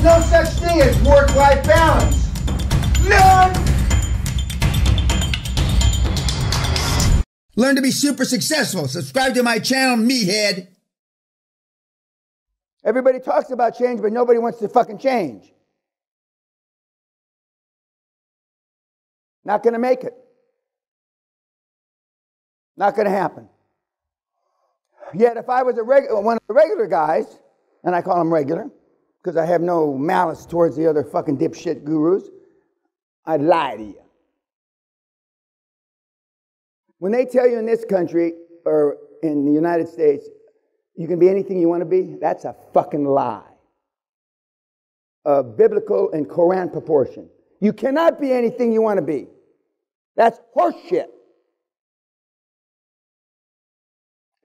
There's no such thing as work-life balance. None! Learn to be super successful. Subscribe to my channel, Meathead. Everybody talks about change, but nobody wants to fucking change. Not going to make it. Not going to happen. Yet if I was one of the regular guys, and I call them regular, because I have no malice towards the other fucking dipshit gurus, I'd lie to you. When they tell you in this country, or in the United States, you can be anything you want to be, that's a fucking lie. Of biblical and Quran proportion. You cannot be anything you want to be. That's horseshit.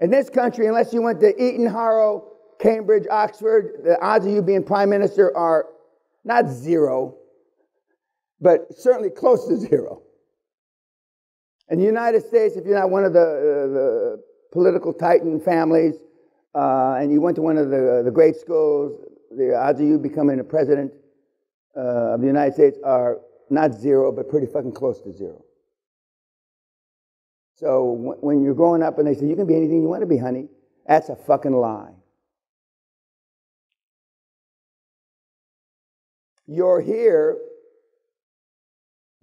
In this country, unless you went to Eton, Harrow, Cambridge, Oxford, the odds of you being prime minister are not zero, but certainly close to zero. In the United States, if you're not one of the political titan families and you went to one of the great schools, the odds of you becoming a president of the United States are not zero, but pretty fucking close to zero. So when you're growing up and they say, you can be anything you want to be, honey, that's a fucking lie. You're here,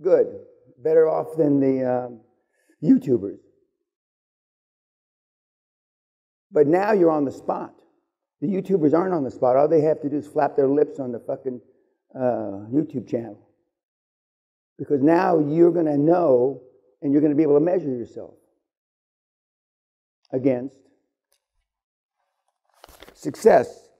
good, better off than the YouTubers. But now you're on the spot. The YouTubers aren't on the spot. All they have to do is flap their lips on the fucking YouTube channel. Because now you're going to know and you're going to be able to measure yourself against success.